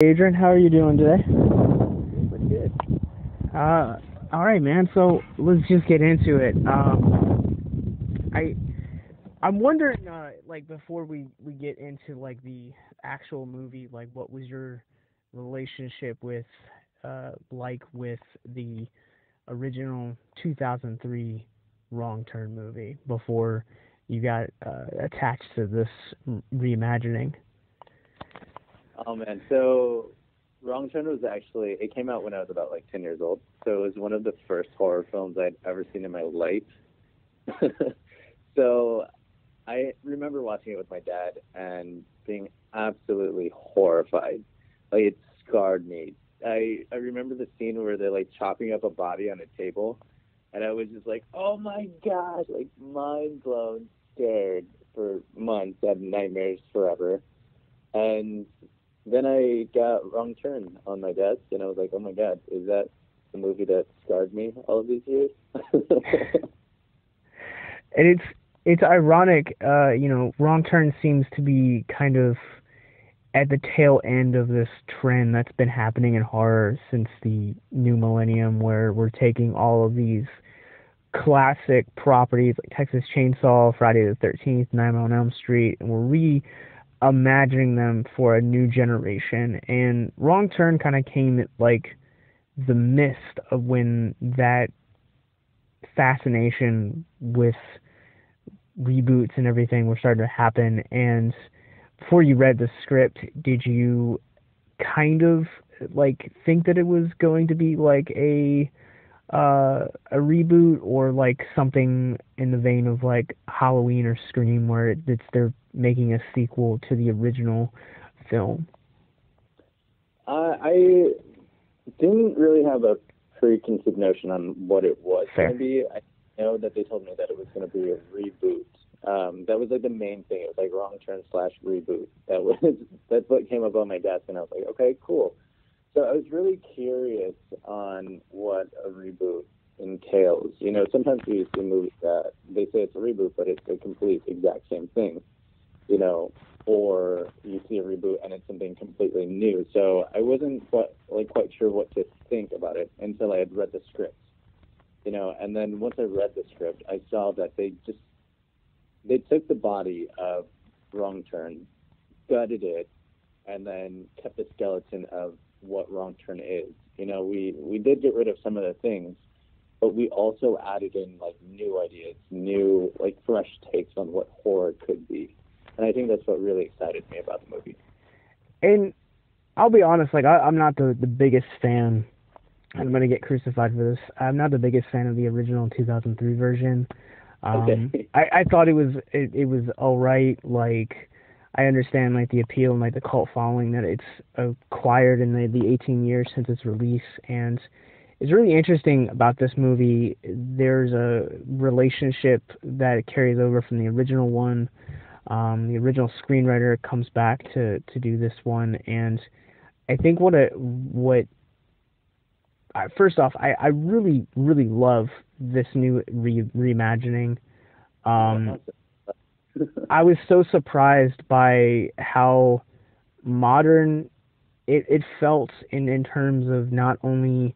Adrian, how are you doing today? Pretty good. All right, man. So let's just get into it. I'm wondering, like, before we get into like the actual movie, like, what was your relationship with, like, with the original 2003 Wrong Turn movie before you got attached to this reimagining? Oh, man. So Wrong Turn was actually, it came out when I was about like 10 years old. So it was one of the first horror films I'd ever seen in my life. So I remember watching it with my dad and being absolutely horrified. Like, it scarred me. I remember the scene where they're like chopping up a body on a table. And I was just like, oh my gosh, like mind blown, scared for months. I had nightmares forever. And then I got Wrong Turn on my desk, and I was like, oh, my God, is that the movie that scarred me all of these years? And it's ironic, you know, Wrong Turn seems to be kind of at the tail end of this trend that's been happening in horror since the new millennium, where we're taking all of these classic properties like Texas Chainsaw, Friday the 13th, Nightmare on Elm Street, and we're reimagining them for a new generation. And Wrong Turn kind of came at like the mist of when that fascination with reboots and everything were starting to happen. And before you read the script, did you kind of like think that it was going to be like a reboot, or like something in the vein of like Halloween or Scream, where it's they're making a sequel to the original film? I didn't really have a preconceived notion on what it was going to be. I know that they told me that it was going to be a reboot. That was like the main thing. It was like Wrong Turn slash reboot. That's what came up on my desk, and I was like, okay, cool. So I was really curious on what a reboot entails. You know, sometimes we see movies that they say it's a reboot, but it's the complete exact same thing. You know, or you see a reboot and it's something completely new. So I wasn't quite sure what to think about it until I had read the script. You know, and then once I read the script, I saw that they took the body of Wrong Turn, gutted it, and then kept the skeleton of what Wrong Turn is. You know, we did get rid of some of the things, but we also added in like new ideas, new like fresh takes on what horror could be. And I think that's what really excited me about the movie. And I'll be honest, like, I'm not the biggest fan. I'm going to get crucified for this. I'm not the biggest fan of the original 2003 version. Okay. I thought it was all right. Like, I understand, like, the appeal and, like, the cult following that it's acquired in the 18 years since its release. And it's really interesting about this movie. There's a relationship that carries over from the original one. The original screenwriter comes back to do this one, and I think first off, I really, really love this new reimagining. I was so surprised by how modern it felt in terms of not only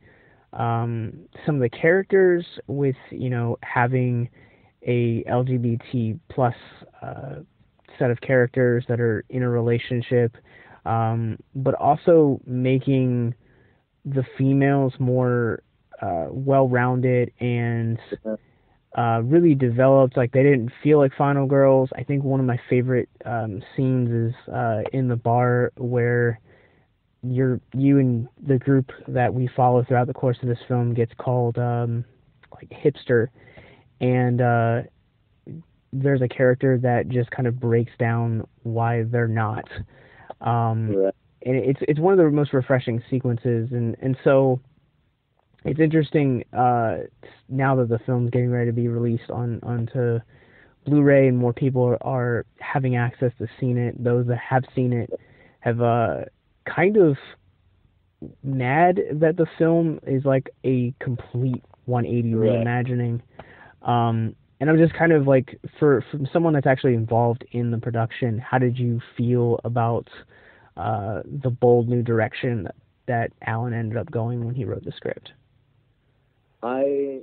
some of the characters with, you know, having a LGBT plus set of characters that are in a relationship, but also making the females more well-rounded and really developed. Like, they didn't feel like final girls. I think one of my favorite scenes is in the bar, where you and the group that we follow throughout the course of this film gets called like hipster, and there's a character that just kind of breaks down why they're not. And it's one of the most refreshing sequences. And so it's interesting now that the film's getting ready to be released onto Blu-ray, and more people are having access to seeing it. Those that have seen it have kind of mad that the film is like a complete 180 reimagining. And I'm just kind of like, from someone that's actually involved in the production, how did you feel about the bold new direction that Alan ended up going when he wrote the script? I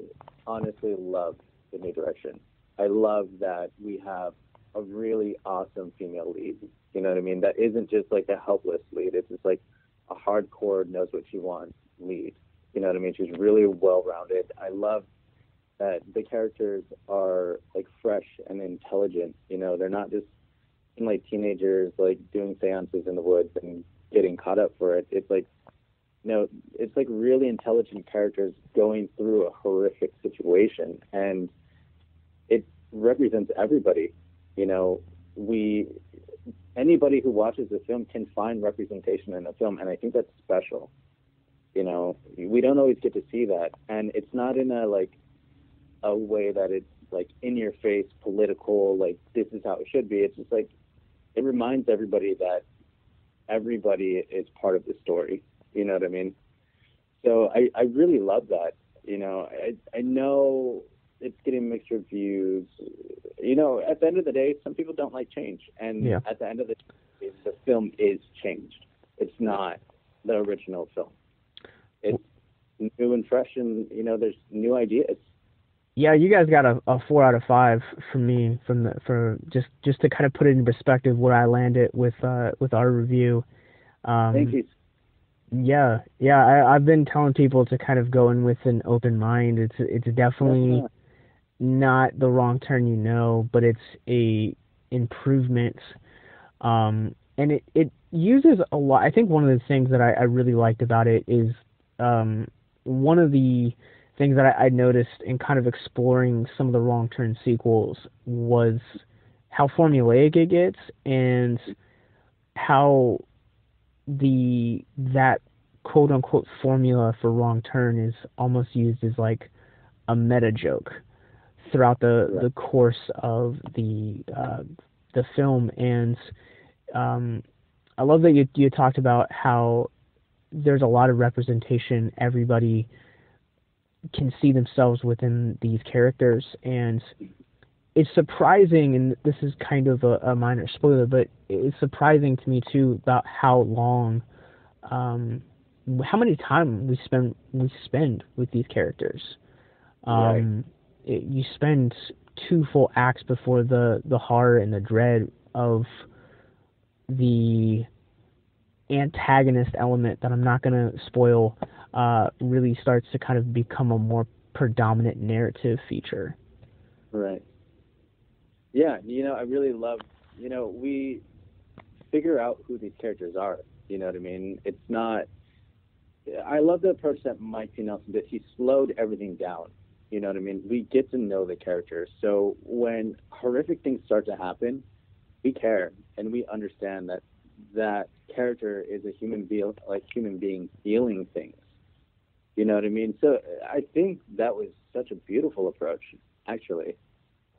honestly love the new direction. I love that we have a really awesome female lead. You know what I mean? That isn't just like a helpless lead. It's just like a hardcore knows what she wants lead. You know what I mean? She's really well-rounded. I love that the characters are like fresh and intelligent. You know, they're not just like teenagers like doing seances in the woods and getting caught up for it. It's like, you know, it's like really intelligent characters going through a horrific situation, and it represents everybody. You know, anybody who watches the film can find representation in a film, and I think that's special. You know, we don't always get to see that, and it's not in a way that it's like in your face, political, like this is how it should be. It's just like it reminds everybody that everybody is part of the story. You know what I mean? So I really love that. You know, I know it's getting mixed reviews. You know, at the end of the day, some people don't like change. And yeah. At the end of the day, the film is changed. It's not the original film. It's new and fresh, and, you know, there's new ideas. Yeah, you guys got a 4 out of 5 from me for just to kind of put it in perspective where I landed with our review. Thank you. Yeah. I've been telling people to kind of go in with an open mind. It's definitely not the wrong turn, you know, but it's a improvement. And it uses a lot. I think one of the things that I really liked about it is one of the things that I noticed in kind of exploring some of the Wrong Turn sequels was how formulaic it gets and how that quote unquote formula for Wrong Turn is almost used as like a meta joke throughout the course of the film. And I love that you talked about how there's a lot of representation. Everybody can see themselves within these characters, and it's surprising, and this is kind of a minor spoiler, but it's surprising to me too about how long, how many time we spend with these characters. Right. You spend 2 full acts before the horror and the dread of the antagonist element that I'm not going to spoil really starts to kind of become a more predominant narrative feature. Right. Yeah, you know, I really love, you know, we figure out who these characters are, you know what I mean? It's not, I love the approach that Mike P. Nelson did. He slowed everything down, you know what I mean? We get to know the characters. So when horrific things start to happen, we care and we understand that character is a human being feeling things. You know what I mean? So I think that was such a beautiful approach, actually.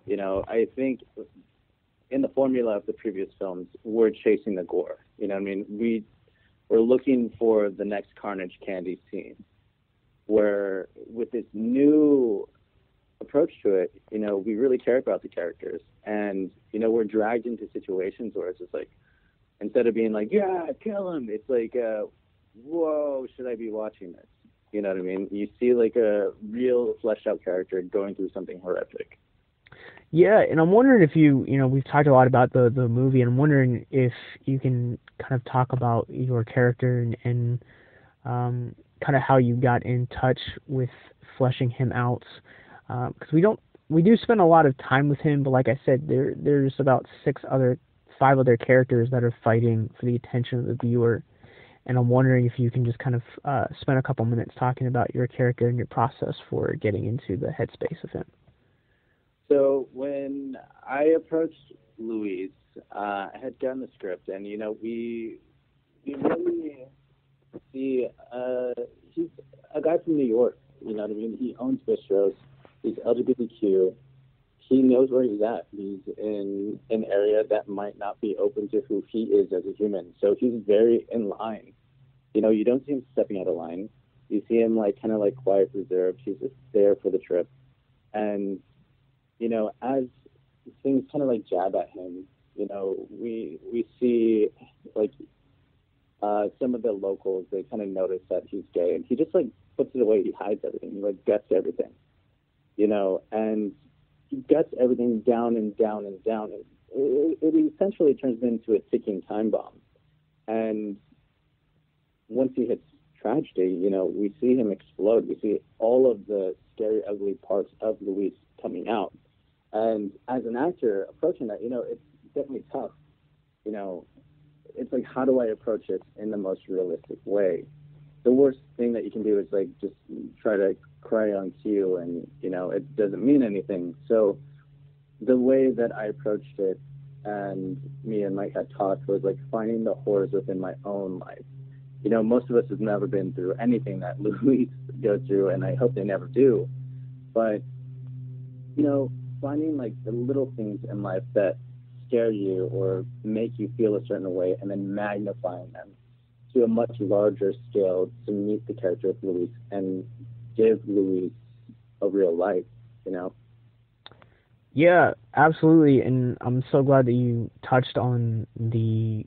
You know, I think in the formula of the previous films, we're chasing the gore. You know what I mean? We're looking for the next carnage candy scene. Where with this new approach to it, you know, we really care about the characters. And, you know, we're dragged into situations where it's just like, instead of being like, yeah, kill him, it's like, whoa, should I be watching this? You know what I mean? You see like a real fleshed out character going through something horrific. Yeah, and I'm wondering if you know, we've talked a lot about the movie, and I'm wondering if you can kind of talk about your character and kind of how you got in touch with fleshing him out. Because we do spend a lot of time with him, but like I said, there's about 5 other characters that are fighting for the attention of the viewer. And I'm wondering if you can just kind of spend a couple minutes talking about your character and your process for getting into the headspace of him. So when I approached Louise, I had done the script, and, you know, we really see he's a guy from New York, you know what I mean? He owns bistros. He's LGBTQ. He knows where he's at. He's in an area that might not be open to who he is as a human. So he's very in line. You know, you don't see him stepping out of line. You see him like kind of like quiet, reserved. He's just there for the trip. And, you know, as things kind of like jab at him, you know, we see like some of the locals, they kind of notice that he's gay, and he just like puts it away. He hides everything. He like guts everything, you know, and he guts everything down and down and down. And it essentially turns into a ticking time bomb. And once he hits tragedy, you know, we see him explode. We see all of the scary, ugly parts of Luis coming out. And as an actor approaching that, you know, it's definitely tough. You know, it's like, how do I approach it in the most realistic way? The worst thing that you can do is like just try to cry on cue, and you know, it doesn't mean anything. So the way that I approached it, and me and Mike had talked, was like finding the horrors within my own life. You know, most of us have never been through anything that Luis goes through, and I hope they never do. But, you know, finding like the little things in life that scare you or make you feel a certain way, and then magnifying them to a much larger scale to meet the character of Luis and give Luis a real life, you know? Yeah, absolutely. And I'm so glad that you touched on the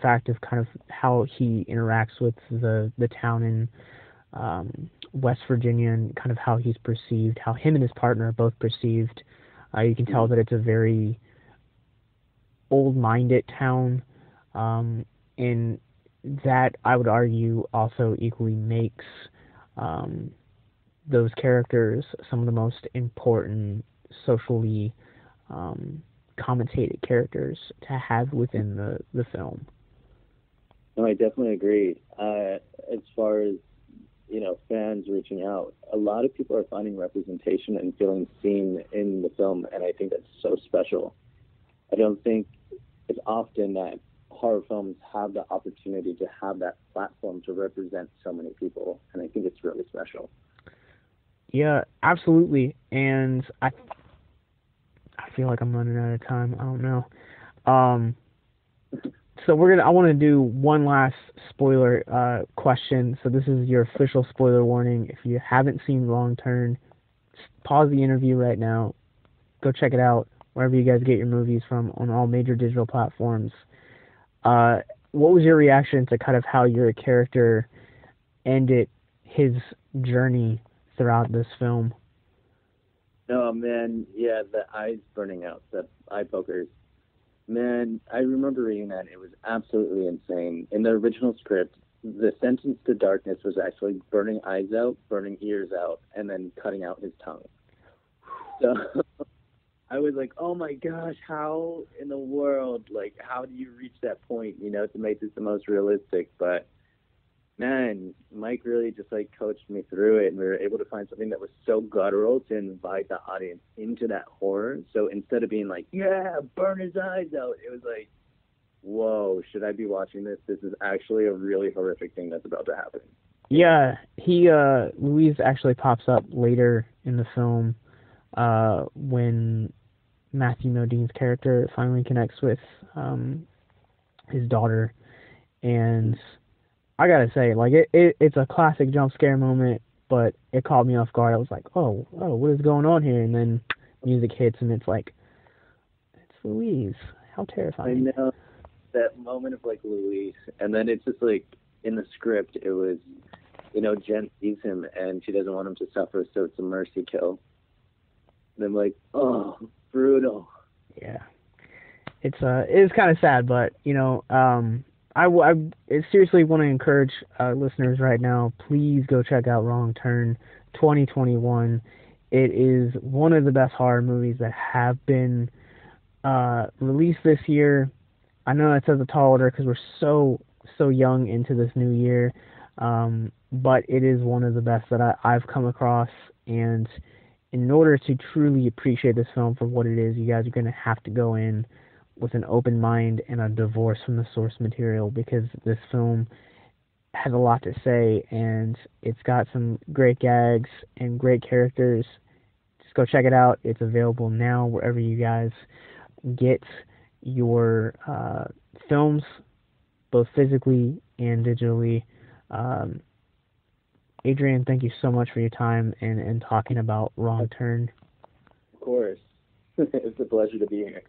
fact of kind of how he interacts with the town in West Virginia, and kind of how he's perceived, how him and his partner are both perceived. You can tell that it's a very old-minded town, and that, I would argue, also equally makes those characters some of the most important socially commentated characters to have within the film. No, I definitely agree. As far as, you know, fans reaching out, a lot of people are finding representation and feeling seen in the film, and I think that's so special. I don't think it's often that horror films have the opportunity to have that platform to represent so many people, and I think it's really special. Yeah, absolutely. And I feel like I'm running out of time. I don't know. So I want to do one last spoiler question. So this is your official spoiler warning. If you haven't seen Wrong Turn, pause the interview right now. Go check it out wherever you guys get your movies from, on all major digital platforms. What was your reaction to kind of how your character ended his journey throughout this film? Oh man, yeah, the eyes burning out, the eye pokers. Man, I remember reading that. It was absolutely insane. In the original script, the sentence to darkness was actually burning eyes out, burning ears out, and then cutting out his tongue. So I was like, oh my gosh, how in the world, like, how do you reach that point, you know, to make this the most realistic? But man, Mike really just like coached me through it, and we were able to find something that was so guttural to invite the audience into that horror. So instead of being like, yeah, burn his eyes out, it was like, whoa, should I be watching this? This is actually a really horrific thing that's about to happen. Yeah, Louise actually pops up later in the film when Matthew Modine's character finally connects with his daughter, and I gotta say, like, it's a classic jump scare moment, but it caught me off guard. I was like, oh, what is going on here? And then music hits, and it's like, it's Louise. How terrifying. I know, that moment of, like, Louise. And then it's just, like, in the script, it was, you know, Jen sees him, and she doesn't want him to suffer, so it's a mercy kill. And I'm like, oh, brutal. Yeah. It is kind of sad, but, you know, I seriously want to encourage listeners right now, please go check out Wrong Turn 2021. It is one of the best horror movies that have been released this year. I know that says a tall order because we're so young into this new year, but it is one of the best that I've come across. And in order to truly appreciate this film for what it is, you guys are going to have to go in with an open mind and a divorce from the source material, because this film has a lot to say, and it's got some great gags and great characters. Just go check it out. It's available now wherever you guys get your films, both physically and digitally. Adrian, thank you so much for your time and talking about Wrong Turn. Of course. It's a pleasure to be here.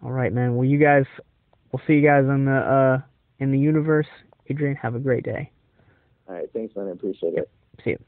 All right, man. Well, we'll see you guys on the in the universe. Adrian, have a great day. All right. Thanks, man. I appreciate it. See you.